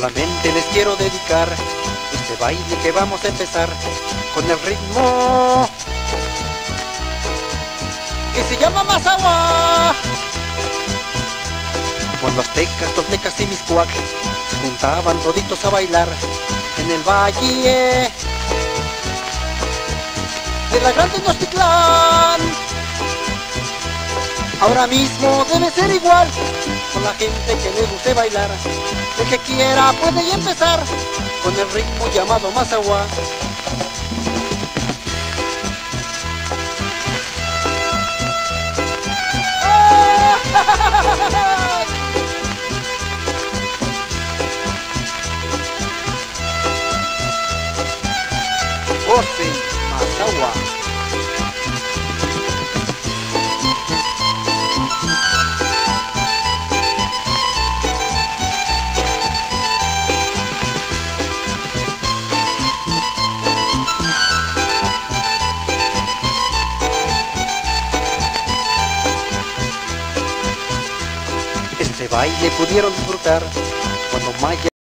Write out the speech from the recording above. solamente les quiero dedicar este baile que vamos a empezar con el ritmo que se llama Mazahua. Cuando aztecas, toltecas y mixcuac se juntaban toditos a bailar en el valle de la gran Tenochtitlán. Ahora mismo debe ser igual con la gente que le guste bailar. El que quiera puede ya empezar con el ritmo llamado Mazahua. Voce Mazahua. Este baile pudieron disfrutar cuando Maya